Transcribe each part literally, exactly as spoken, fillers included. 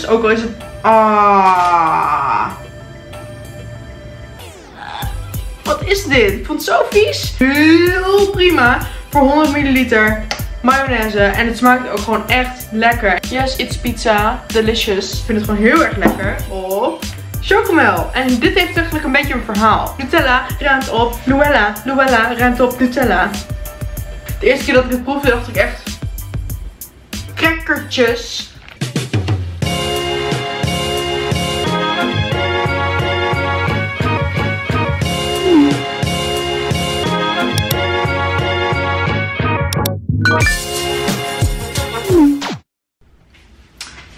Dus ook al is het... Ah. Wat is dit? Ik vond het zo vies. Heel prima. Voor honderd milliliter mayonaise. En het smaakt ook gewoon echt lekker. Yes, it's pizza. Delicious. Ik vind het gewoon heel erg lekker. Op Chocomel. En dit heeft eigenlijk een beetje een verhaal. Nutella ruimt op Luella. Luella ruimt op Nutella. De eerste keer dat ik het proefde dacht ik echt... Crackertjes.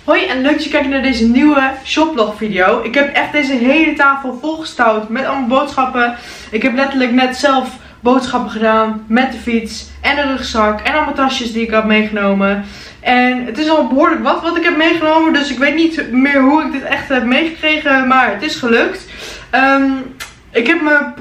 Hoi en leuk dat je kijkt naar deze nieuwe shoplog video. Ik heb echt deze hele tafel volgestouwd met allemaal boodschappen. Ik heb letterlijk net zelf boodschappen gedaan met de fiets en de rugzak en allemaal tasjes die ik had meegenomen. En het is al behoorlijk wat wat ik heb meegenomen, dus ik weet niet meer hoe ik dit echt heb meegekregen, maar het is gelukt. Um, ik heb mijn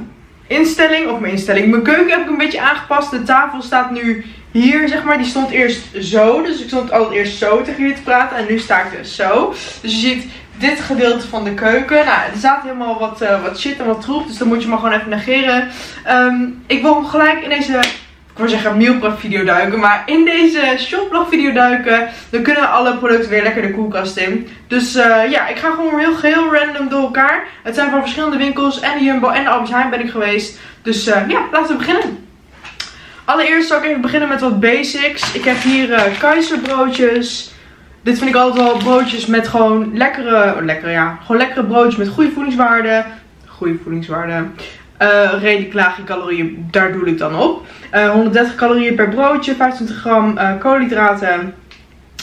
instelling, of mijn instelling, mijn keuken heb ik een beetje aangepast. De tafel staat nu... Hier zeg maar, die stond eerst zo, dus ik stond altijd eerst zo tegen jullie te praten en nu sta ik dus zo. Dus je ziet dit gedeelte van de keuken, nou er staat helemaal wat, uh, wat shit en wat troep, dus dan moet je maar gewoon even negeren. Um, ik wil hem gelijk in deze, ik wil zeggen meal prep video duiken, maar in deze shoplog video duiken. Dan kunnen alle producten weer lekker de koelkast in. Dus uh, ja, ik ga gewoon heel, heel random door elkaar. Het zijn van verschillende winkels en de Jumbo en de Albert Heijn ben ik geweest. Dus uh, ja, laten we beginnen. Allereerst zal ik even beginnen met wat basics. Ik heb hier uh, keizerbroodjes. Dit vind ik altijd wel broodjes met gewoon lekkere... Oh, lekkere, ja. Gewoon lekkere broodjes met goede voedingswaarde. Goede voedingswaarde. Uh, redelijk lage calorieën, daar doe ik dan op. Uh, honderddertig calorieën per broodje. vijfentwintig gram uh, koolhydraten.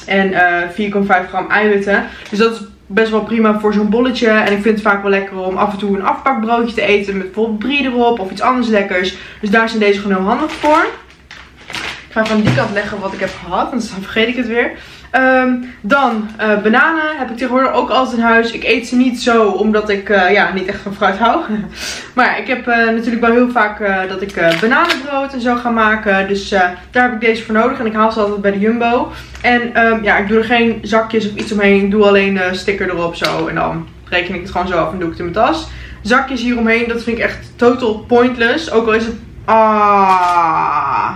En uh, vier komma vijf gram eiwitten. Dus dat is best wel prima voor zo'n bolletje. En ik vind het vaak wel lekker om af en toe een afpakbroodje te eten. Met bijvoorbeeld brie erop of iets anders lekkers. Dus daar zijn deze gewoon heel handig voor. Ik ga even aan die kant leggen wat ik heb gehad. Anders vergeet ik het weer. Um, dan uh, bananen heb ik tegenwoordig ook altijd in huis. Ik eet ze niet zo omdat ik uh, ja, niet echt van fruit hou. Maar ik heb uh, natuurlijk wel heel vaak uh, dat ik uh, bananenbrood en zo ga maken. Dus uh, daar heb ik deze voor nodig. En ik haal ze altijd bij de Jumbo. En um, ja, ik doe er geen zakjes of iets omheen. Ik doe alleen uh, sticker erop zo. En dan reken ik het gewoon zo af en doe ik het in mijn tas. Zakjes hieromheen, dat vind ik echt total pointless. Ook al is het... Ah...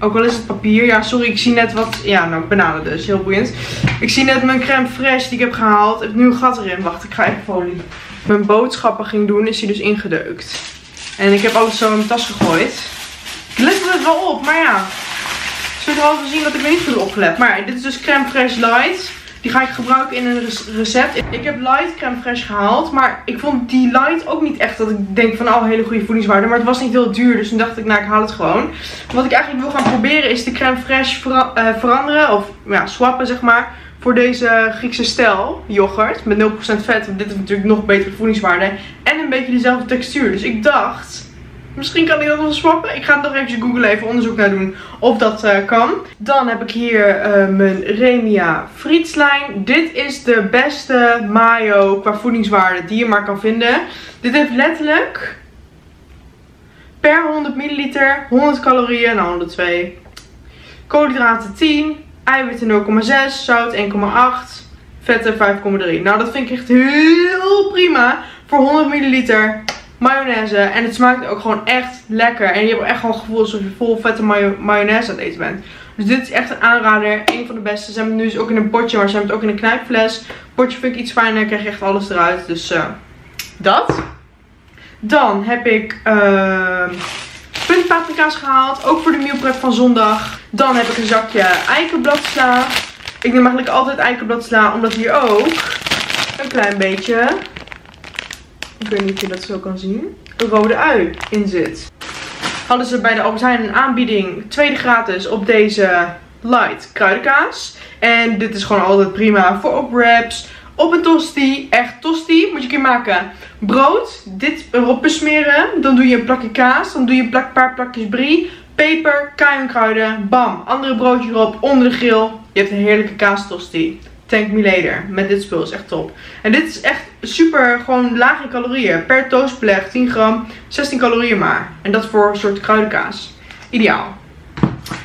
Ook al is het papier. Ja, sorry, ik zie net wat... Ja, nou, bananen dus. Heel boeiend. Ik zie net mijn crème fraîche die ik heb gehaald. Ik heb nu een gat erin. Wacht, ik ga even folie. Mijn boodschappen ging doen, is die dus ingedeukt. En ik heb alles zo in mijn tas gegooid. Ik lette het wel op, maar ja. Ik zult wel zien dat ik me niet goed opgelet. Maar ja, dit is dus crème fraîche light. Die ga ik gebruiken in een recept. Ik heb light crème fraîche gehaald. Maar ik vond die light ook niet echt dat ik denk van oh, hele goede voedingswaarde. Maar het was niet heel duur. Dus toen dacht ik, nou ik haal het gewoon. Wat ik eigenlijk wil gaan proberen is de crème fraîche vera uh, veranderen. Of ja, swappen zeg maar. Voor deze Griekse stijl yoghurt. Met nul procent vet. Want dit is natuurlijk nog betere voedingswaarde. En een beetje dezelfde textuur. Dus ik dacht... Misschien kan ik dat nog swappen. Ik ga het nog eventjes googlen, even onderzoek naar doen of dat uh, kan. Dan heb ik hier uh, mijn Remia Frietslijn. Dit is de beste mayo qua voedingswaarde die je maar kan vinden. Dit heeft letterlijk per honderd milliliter honderd calorieën, nou honderdtwee. Koolhydraten tien, eiwitten nul komma zes, zout één komma acht, vetten vijf komma drie. Nou dat vind ik echt heel prima voor honderd milliliter. Mayonaise. En het smaakt ook gewoon echt lekker. En je hebt echt gewoon het gevoel alsof je vol vette mayo mayonaise aan het eten bent. Dus dit is echt een aanrader. Een van de beste. Ze hebben het nu ook in een potje. Maar ze hebben het ook in een knijpfles. Potje vind ik iets fijner. Krijg je echt alles eruit. Dus uh, dat. Dan heb ik uh, puntpaprika's gehaald. Ook voor de meal prep van zondag. Dan heb ik een zakje eikenbladsla. Ik neem eigenlijk altijd eikenbladsla. Omdat hier ook een klein beetje... Ik weet niet of je dat zo kan zien. Een rode ui in zit. Hadden ze bij de Albert Heijn een aanbieding. Tweede gratis op deze light kruidenkaas. En dit is gewoon altijd prima voor op wraps. Op een tosti. Echt tosti. Moet je een keer maken. Brood. Dit erop besmeren. Dan doe je een plakje kaas. Dan doe je een paar plakjes brie. Peper. Kajunkruiden. Bam. Andere broodje erop. Onder de grill. Je hebt een heerlijke kaastosti. Thank me later. Met dit spul is echt top. En dit is echt super gewoon lage calorieën. Per toastbeleg tien gram, zestien calorieën maar. En dat voor een soort kruidenkaas. Ideaal.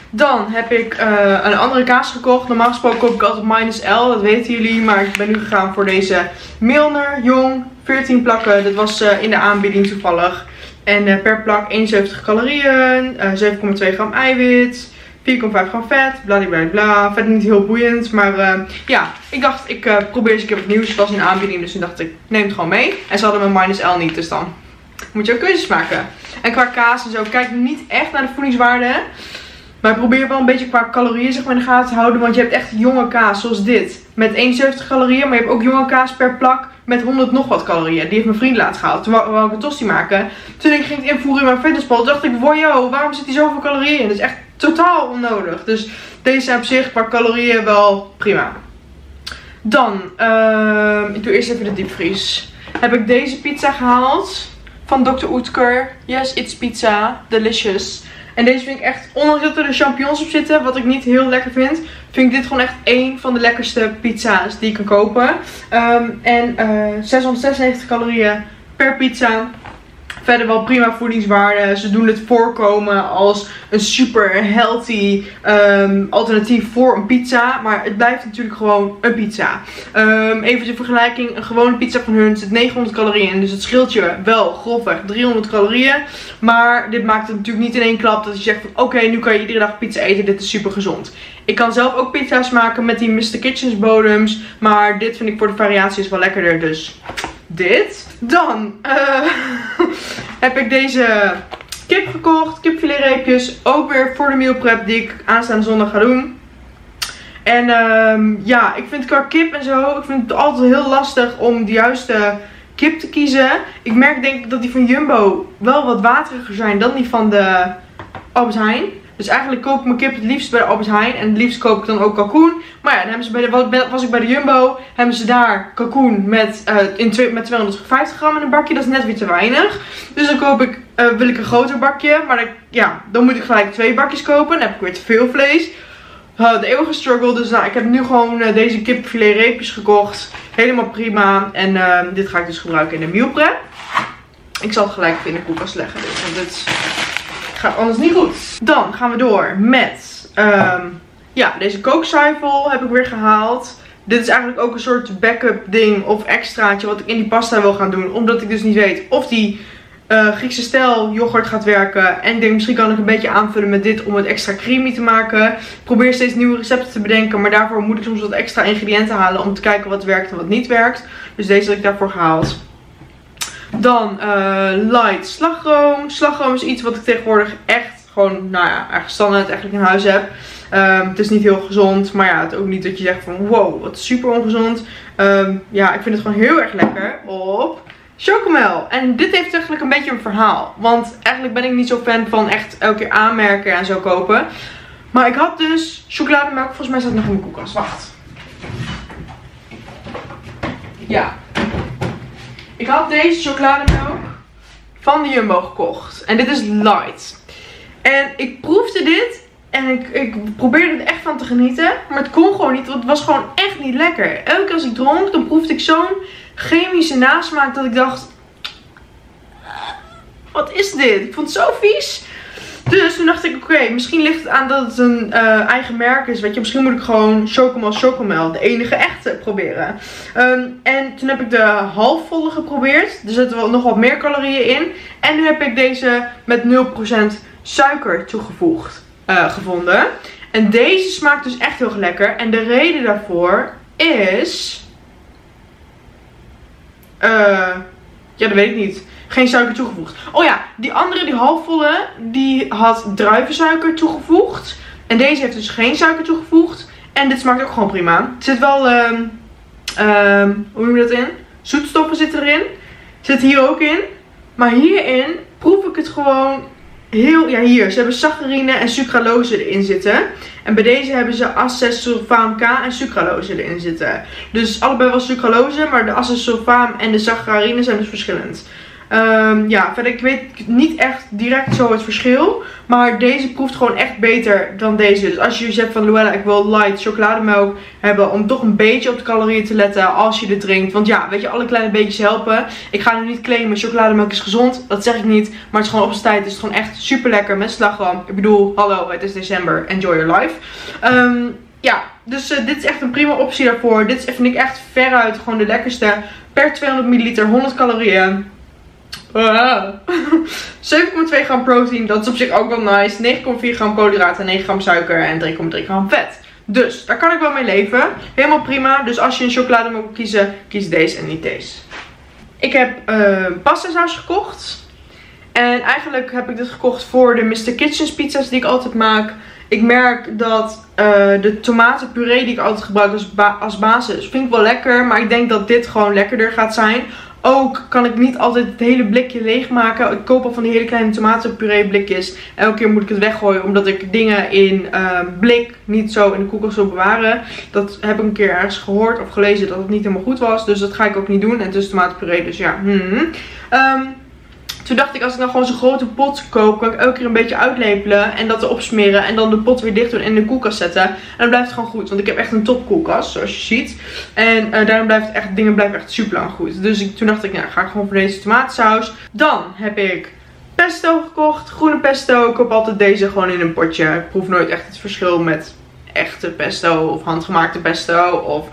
Dan heb ik uh, een andere kaas gekocht. Normaal gesproken koop ik altijd minus L, dat weten jullie. Maar ik ben nu gegaan voor deze Milner Jong veertien plakken. Dat was uh, in de aanbieding toevallig. En uh, per plak eenenzeventig calorieën, uh, zeven komma twee gram eiwit, vier komma vijf gram vet, bladibladibla. Verder niet heel boeiend, maar uh, ja, ik dacht ik uh, probeer eens een keer wat nieuws. Het was in de aanbieding, dus toen dacht ik neem het gewoon mee. En ze hadden mijn minus L niet, dus dan moet je ook keuzes maken. En qua kaas en zo, kijk niet echt naar de voedingswaarde. Maar probeer wel een beetje qua calorieën zeg maar, in de gaten te houden. Want je hebt echt jonge kaas, zoals dit. Met eenenzeventig calorieën, maar je hebt ook jonge kaas per plak met honderd nog wat calorieën. Die heeft mijn vriend laatst gehaald. Toen wou ik een tosti maken. Toen ik ging het invoeren in mijn fitnesspot, dacht ik, wow, waarom zit hier zoveel calorieën in? Dat is echt totaal onnodig. Dus deze zijn op zich qua calorieën wel prima. Dan, uh, ik doe eerst even de diepvries. Heb ik deze pizza gehaald. Van dokter Oetker. Yes, it's pizza. Delicious. En deze vind ik echt, ondanks dat er de champignons op zitten, wat ik niet heel lekker vind, vind ik dit gewoon echt één van de lekkerste pizza's die ik kan kopen. Um, en uh, zeshonderdzesennegentig calorieën per pizza. Verder wel prima voedingswaarde. Ze doen het voorkomen als een super healthy um, alternatief voor een pizza. Maar het blijft natuurlijk gewoon een pizza. Um, even ter vergelijking. Een gewone pizza van hun zit negenhonderd calorieën in. Dus het scheelt je wel grofweg driehonderd calorieën. Maar dit maakt het natuurlijk niet in één klap dat je zegt van oké, okay, nu kan je iedere dag pizza eten. Dit is super gezond. Ik kan zelf ook pizza's maken met die mister Kitchens bodems. Maar dit vind ik voor de variaties wel lekkerder. Dus dit. Dan uh, heb ik deze kip gekocht. Kipfiletreepjes. Ook weer voor de meal prep die ik aanstaande zondag ga doen. En um, ja, ik vind qua kip en zo, ik vind het altijd heel lastig om de juiste kip te kiezen. Ik merk denk ik dat die van Jumbo wel wat wateriger zijn dan die van de Albert Heijn. Dus eigenlijk koop ik mijn kip het liefst bij de Albert Heijn. En het liefst koop ik dan ook kalkoen. Maar ja, dan hebben ze bij de, was ik bij de Jumbo. Hebben ze daar kalkoen met, uh, in twee, met tweehonderdvijftig gram in een bakje. Dat is net weer te weinig. Dus dan koop ik, uh, wil ik een groter bakje. Maar dan, ja, dan moet ik gelijk twee bakjes kopen. Dan heb ik weer te veel vlees. Uh, de eeuwige struggle. Dus nou, ik heb nu gewoon uh, deze kipfilet reepjes gekocht. Helemaal prima. En uh, dit ga ik dus gebruiken in de meal prep. Ik zal het gelijk even in de koelkast leggen. Dus, want dit gaat anders niet goed. Dan gaan we door met um, ja, deze kookzuivel heb ik weer gehaald. Dit is eigenlijk ook een soort backup ding of extraatje wat ik in die pasta wil gaan doen. Omdat ik dus niet weet of die uh, Griekse stijl yoghurt gaat werken. En ik denk misschien kan ik een beetje aanvullen met dit om het extra creamy te maken. Ik probeer steeds nieuwe recepten te bedenken. Maar daarvoor moet ik soms wat extra ingrediënten halen om te kijken wat werkt en wat niet werkt. Dus deze heb ik daarvoor gehaald. Dan uh, light slagroom. Slagroom is iets wat ik tegenwoordig echt gewoon, nou ja, eigenlijk standaard eigenlijk in huis heb. Um, het is niet heel gezond, maar ja, het ook niet dat je zegt van wow, wat super ongezond. Um, ja, ik vind het gewoon heel erg lekker op Chocomel. En dit heeft eigenlijk een beetje een verhaal. Want eigenlijk ben ik niet zo fan van echt elke keer aanmerken en zo kopen. Maar ik had dus chocolademelk, volgens mij staat nog in mijn koelkast. Wacht. Ja. Ik had deze chocolademelk van de Jumbo gekocht. En dit is light. En ik proefde dit. En ik, ik probeerde er echt van te genieten. Maar het kon gewoon niet. Want het was gewoon echt niet lekker. Elke keer als ik dronk, dan proefde ik zo'n chemische nasmaak. Dat ik dacht, wat is dit? Ik vond het zo vies. Dus toen dacht ik, oké, okay, misschien ligt het aan dat het een uh, eigen merk is. Weet je, misschien moet ik gewoon Chocomel Chocomel, de enige echte, proberen. Um, en toen heb ik de halfvolle geprobeerd. Er zitten wel nog wat meer calorieën in. En nu heb ik deze met nul procent suiker toegevoegd uh, gevonden. En deze smaakt dus echt heel lekker. En de reden daarvoor is... Uh, ja, dat weet ik niet. Geen suiker toegevoegd. Oh ja, die andere, die halfvolle, die had druivensuiker toegevoegd. En deze heeft dus geen suiker toegevoegd. En dit smaakt ook gewoon prima. Er zit wel, um, um, hoe noem je dat in? Zoetstoffen zitten erin. Zit hier ook in. Maar hierin proef ik het gewoon heel, ja hier. Ze hebben saccharine en sucralose erin zitten. En bij deze hebben ze acesulfam K en sucralose erin zitten. Dus allebei wel sucralose, maar de acesulfam en de saccharine zijn dus verschillend. Um, ja, verder, ik weet niet echt direct zo het verschil. Maar deze proeft gewoon echt beter dan deze. Dus als je zegt van Luella, ik wil light chocolademelk hebben. Om toch een beetje op de calorieën te letten als je dit drinkt. Want ja, weet je, alle kleine beetjes helpen. Ik ga nu niet claimen, chocolademelk is gezond. Dat zeg ik niet. Maar het is gewoon op zijn tijd. Het is gewoon echt super lekker met slagroom. Ik bedoel, hallo, het is december. Enjoy your life. Um, ja, dus uh, dit is echt een prima optie daarvoor. Dit vind ik echt veruit gewoon de lekkerste. Per tweehonderd milliliter, honderd calorieën. zeven komma twee gram protein, dat is op zich ook wel nice. negen komma vier gram koolhydraten, negen gram suiker en drie komma drie gram vet. Dus daar kan ik wel mee leven. Helemaal prima. Dus als je een chocolade moet kiezen, kies deze en niet deze. Ik heb uh, pasta saus gekocht. En eigenlijk heb ik dit gekocht voor de mister Kitchen pizza's die ik altijd maak. Ik merk dat uh, de tomatenpuree die ik altijd gebruik als, ba als basis, vind ik wel lekker. Maar ik denk dat dit gewoon lekkerder gaat zijn. Ook kan ik niet altijd het hele blikje leegmaken. Ik koop al van die hele kleine tomatenpuree blikjes. Elke keer moet ik het weggooien. Omdat ik dingen in uh, blik niet zo in de koelkast wil bewaren. Dat heb ik een keer ergens gehoord of gelezen dat het niet helemaal goed was. Dus dat ga ik ook niet doen. En het is tomatenpuree, dus ja. Hmm. Um, toen dacht ik, als ik nou gewoon zo'n grote pot koop, kan ik elke keer een beetje uitlepelen. En dat erop smeren. En dan de pot weer dicht doen en in de koelkast zetten. En dan blijft het gewoon goed. Want ik heb echt een topkoelkast, zoals je ziet. En uh, daarom blijft echt, dingen blijven echt super lang goed. Dus ik, toen dacht ik, nou ga ik gewoon voor deze tomatensaus. Dan heb ik pesto gekocht. Groene pesto. Ik koop altijd deze gewoon in een potje. Ik proef nooit echt het verschil met echte pesto. Of handgemaakte pesto. Of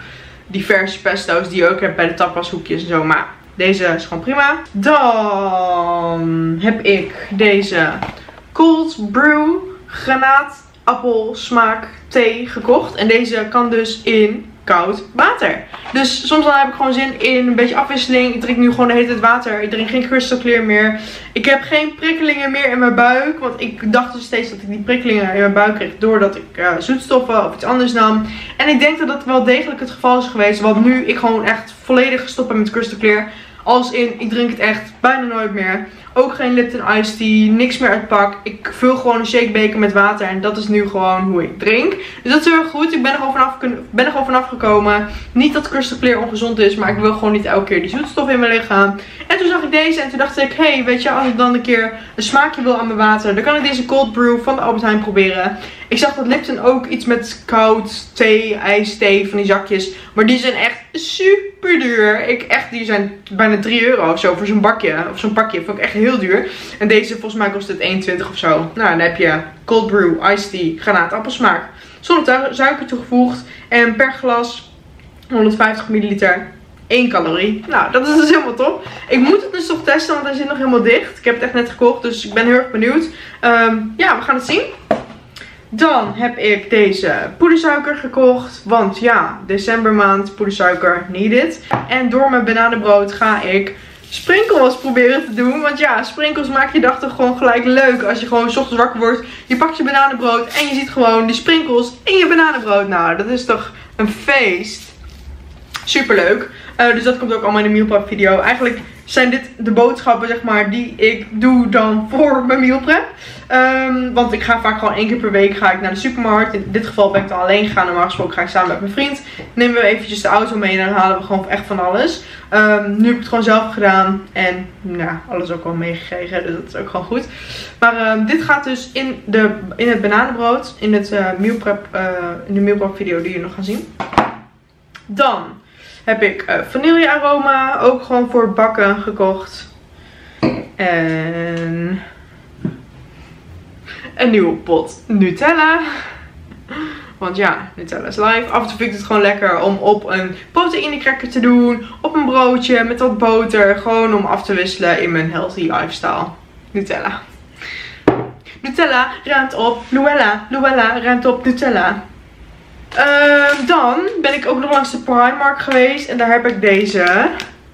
diverse pesto's die je ook hebt bij de tapashoekjes en zo. Maar deze is gewoon prima. Dan heb ik deze Cold Brew granaatappelsmaak thee gekocht. En deze kan dus in koud water. Dus soms dan heb ik gewoon zin in een beetje afwisseling. Ik drink nu gewoon de hele tijd water. Ik drink geen Crystal Clear meer. Ik heb geen prikkelingen meer in mijn buik. Want ik dacht dus steeds dat ik die prikkelingen in mijn buik kreeg doordat ik uh, zoetstoffen of iets anders nam. En ik denk dat dat wel degelijk het geval is geweest. Want nu ik gewoon echt volledig gestopt ben met Crystal Clear. Als in, ik drink het echt bijna nooit meer. Ook geen Lipton Iced Tea, niks meer uit het pak. Ik vul gewoon een shakebeker met water en dat is nu gewoon hoe ik drink. Dus dat is heel goed. Ik ben er gewoon vanaf, ben er gewoon vanaf gekomen. Niet dat Crystal Clear ongezond is, maar ik wil gewoon niet elke keer die zoetstof in mijn lichaam. En toen zag ik deze en toen dacht ik, hé, hey, weet je, als ik dan een keer een smaakje wil aan mijn water, dan kan ik deze Cold Brew van de Albert Heijn proberen. Ik zag dat Lipton ook iets met koud thee, ijsthee, van die zakjes. Maar die zijn echt super duur. Ik echt, die zijn bijna drie euro of zo voor zo'n bakje of zo'n pakje. Vond ik echt heel duur. En deze volgens mij kost het één twintig of zo. Nou, dan heb je Cold Brew, Iced Tea, granaatappelsmaak. Zonder suiker toegevoegd. En per glas honderdvijftig milliliter. één calorie. Nou, dat is dus helemaal top. Ik moet het dus toch testen, want hij zit nog helemaal dicht. Ik heb het echt net gekocht, dus ik ben heel erg benieuwd. Um, ja, we gaan het zien. Dan heb ik deze poedersuiker gekocht. Want ja, decembermaand, poedersuiker needed. En door mijn bananenbrood ga ik sprinkels proberen te doen. Want ja, sprinkels maak je dag toch gewoon gelijk leuk. Als je gewoon 's ochtends wakker wordt, je pakt je bananenbrood en je ziet gewoon die sprinkels in je bananenbrood. Nou, dat is toch een feest. Superleuk. Uh, dus dat komt ook allemaal in de meal prep video. Eigenlijk zijn dit de boodschappen, zeg maar, die ik doe dan voor mijn meal prep. Um, want ik ga vaak gewoon één keer per week ga ik naar de supermarkt. In dit geval ben ik dan alleen gegaan. Normaal gesproken ga ik samen met mijn vriend. Nemen we eventjes de auto mee en dan halen we gewoon echt van alles. Um, nu heb ik het gewoon zelf gedaan. En nou, alles ook wel meegekregen. Dus dat is ook gewoon goed. Maar um, dit gaat dus in, de, in het bananenbrood. In, het, uh, meal prep, uh, in de meal prep video die jullie nog gaan zien. Dan heb ik uh, vanillearoma, ook gewoon voor bakken gekocht. En een nieuwe pot Nutella. Want ja, Nutella is live. Af en toe vind ik het gewoon lekker om op een proteïnecracker te doen. Op een broodje met wat boter. Gewoon om af te wisselen in mijn healthy lifestyle. Nutella. Nutella ruimt op. Luella, Luella ruimt op Nutella. Uh, dan ben ik ook nog langs de Primark geweest. En daar heb ik deze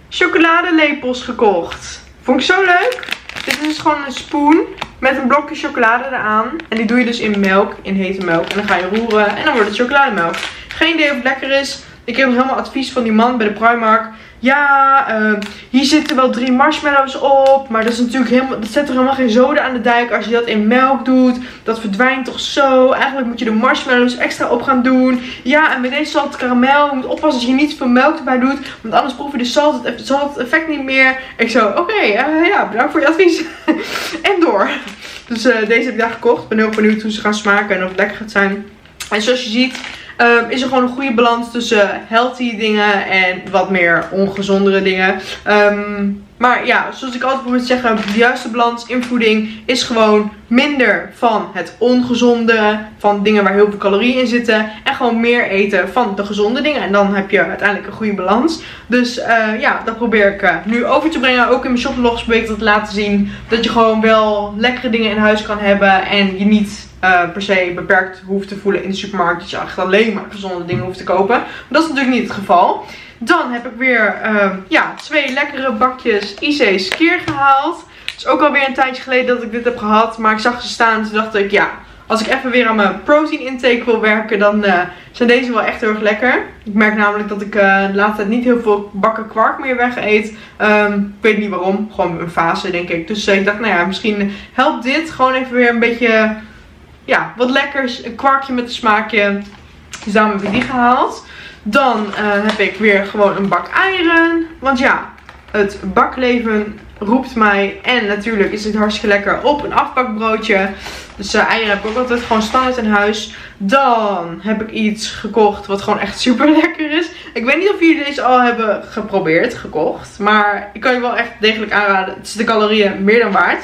chocoladelepels gekocht. Vond ik zo leuk. Dit is dus gewoon een spoon met een blokje chocolade eraan. En die doe je dus in melk, in hete melk. En dan ga je roeren en dan wordt het chocolademelk. Geen idee of het lekker is. Ik heb nog helemaal advies van die man bij de Primark. ja, uh, hier zitten wel drie marshmallows op. Maar dat is natuurlijk helemaal, dat zet er helemaal geen zoden aan de dijk. Als je dat in melk doet, dat verdwijnt toch zo. Eigenlijk moet je de marshmallows extra op gaan doen. Ja, en met deze zout karamel. Je moet oppassen dat je niet veel melk erbij doet. Want anders proef je de zout het effect niet meer. Ik zo, oké, okay, uh, ja, bedankt voor je advies. En door. Dus uh, deze heb ik daar gekocht. Ik ben heel benieuwd hoe ze gaan smaken en of het lekker gaat zijn. En zoals je ziet... Um, is er gewoon een goede balans tussen healthy dingen en wat meer ongezondere dingen. Um, maar ja, zoals ik altijd probeer te zeggen, de juiste balans in voeding is gewoon minder van het ongezonde, van dingen waar heel veel calorieën in zitten. En gewoon meer eten van de gezonde dingen. En dan heb je uiteindelijk een goede balans. Dus uh, ja, dat probeer ik uh, nu over te brengen. Ook in mijn shopvlogs probeer ik dat te laten zien. Dat je gewoon wel lekkere dingen in huis kan hebben en je niet... Uh, per se beperkt hoeft te voelen in de supermarkt. Dat je echt alleen maar gezonde dingen hoeft te kopen. Maar dat is natuurlijk niet het geval. Dan heb ik weer uh, ja, twee lekkere bakjes I C Skeer gehaald. Het is ook alweer een tijdje geleden dat ik dit heb gehad. Maar ik zag ze staan en toen dacht ik ja, als ik even weer aan mijn protein intake wil werken. Dan uh, zijn deze wel echt heel erg lekker. Ik merk namelijk dat ik uh, de laatste tijd niet heel veel bakken kwark meer weg eet. Um, ik weet niet waarom. Gewoon een fase denk ik. Dus uh, ik dacht nou ja, misschien helpt dit gewoon even weer een beetje... Ja, wat lekkers. Een kwarkje met een smaakje. Dus daarom heb ik die gehaald. Dan uh, heb ik weer gewoon een bak eieren. Want ja, het bakleven roept mij. En natuurlijk is het hartstikke lekker op een afbakbroodje. Dus uh, eieren heb ik ook altijd gewoon standaard in huis. Dan heb ik iets gekocht wat gewoon echt super lekker is. Ik weet niet of jullie deze al hebben geprobeerd, gekocht. Maar ik kan je wel echt degelijk aanraden. Het is de calorieën meer dan waard.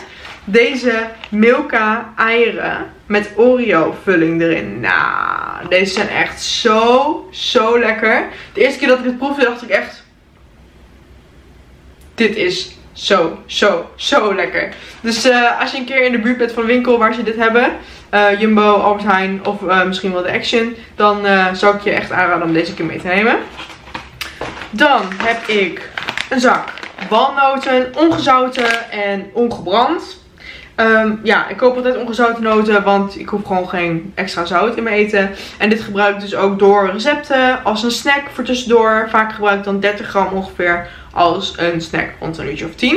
Deze Milka eieren met Oreo vulling erin. Nou, deze zijn echt zo, zo lekker. De eerste keer dat ik het proefde dacht ik echt... Dit is zo, zo, zo lekker. Dus uh, als je een keer in de buurt bent van een winkel waar ze dit hebben... Uh, Jumbo, Albert Heijn of uh, misschien wel de Action... Dan uh, zou ik je echt aanraden om deze keer mee te nemen. Dan heb ik een zak walnoten, ongezouten en ongebrand... Um, ja, ik koop altijd ongezouten noten, want ik hoef gewoon geen extra zout in mijn eten. En dit gebruik ik dus ook door recepten, als een snack voor tussendoor. Vaak gebruik ik dan dertig gram ongeveer als een snack rond een uurtje of tien.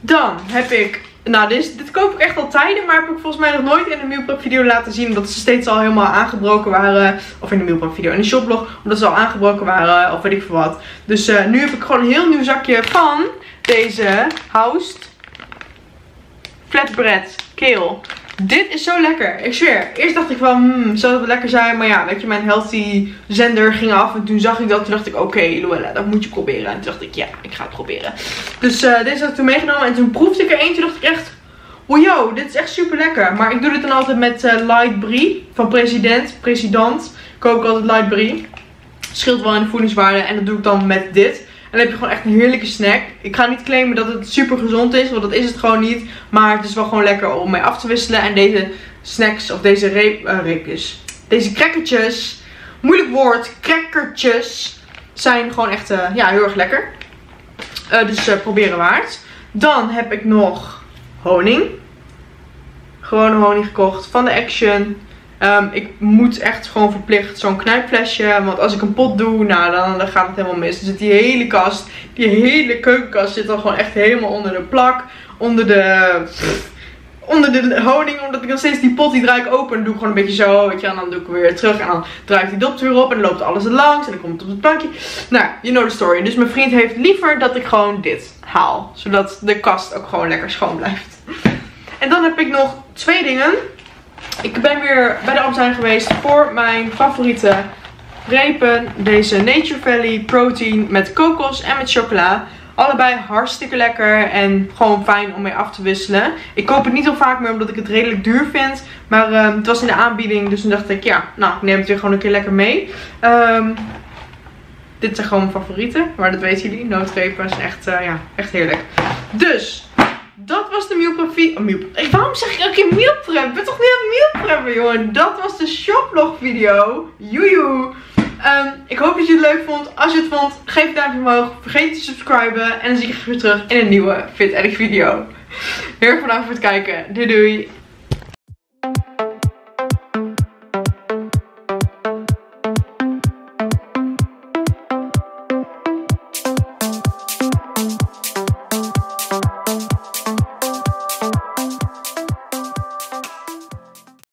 Dan heb ik, nou dit, dit koop ik echt al tijden, maar heb ik volgens mij nog nooit in de meal prep video laten zien. Omdat ze steeds al helemaal aangebroken waren, of in de meal prep video, in de shoplog, omdat ze al aangebroken waren, of weet ik veel wat. Dus uh, nu heb ik gewoon een heel nieuw zakje van deze Houst. Flatbread kale. Dit is zo lekker. Ik zweer. Eerst dacht ik van, hmm, zou dat wel lekker zijn? Maar ja, weet je, mijn healthy zender ging af. En toen zag ik dat. Toen dacht ik, oké, okay, Luella, dat moet je proberen. En toen dacht ik, ja, ik ga het proberen. Dus uh, deze had ik toen meegenomen. En toen proefde ik er eentje. Toen dacht ik echt, wow, yo, dit is echt super lekker. Maar ik doe dit dan altijd met uh, light brie. Van president. President. Kook ik altijd light brie. Scheelt wel in de voedingswaarde. En dat doe ik dan met dit. En dan heb je gewoon echt een heerlijke snack. Ik ga niet claimen dat het super gezond is. Want dat is het gewoon niet. Maar het is wel gewoon lekker om mee af te wisselen. En deze snacks of deze reep, uh, reepjes. Deze crackertjes. Moeilijk woord. Crackertjes. Zijn gewoon echt uh, ja, heel erg lekker. Uh, dus uh, proberen waard. Dan heb ik nog honing. Gewone honing gekocht. Van de Action. Um, ik moet echt gewoon verplicht zo'n knijpflesje. Want als ik een pot doe, nou dan, dan gaat het helemaal mis. Dus die hele kast, die hele keukenkast zit dan gewoon echt helemaal onder de plak. Onder de... Onder de honing, omdat ik nog steeds die pot, die draai ik open. En doe ik gewoon een beetje zo, weet je. En dan doe ik weer terug. En dan draai ik die dop weer op. En dan loopt alles er langs. En dan komt het op het plankje. Nou, you know the story. Dus mijn vriend heeft liever dat ik gewoon dit haal. Zodat de kast ook gewoon lekker schoon blijft. En dan heb ik nog twee dingen. Ik ben weer bij de Albert Heijn geweest voor mijn favoriete repen. Deze Nature Valley protein met kokos en met chocola. Allebei hartstikke lekker en gewoon fijn om mee af te wisselen. Ik koop het niet heel vaak meer omdat ik het redelijk duur vind. Maar um, het was in de aanbieding, dus toen dacht ik ja, nou ik neem het weer gewoon een keer lekker mee. Um, dit zijn gewoon mijn favorieten, maar dat weten jullie. Nootrepen zijn echt, uh, ja, echt heerlijk. Dus... Dat was de meal prep video. Oh, meal prep. Waarom zeg ik elke keer meal prep? Ik ben toch niet aan het meal preppen, jongen. Dat was de shoplog video. Joejoe. Um, ik hoop dat je het leuk vond. Als je het vond, geef een duimpje omhoog. Vergeet te subscriben. En dan zie ik je weer terug in een nieuwe Fit Addict video. Heel erg bedankt voor het kijken. Doei doei.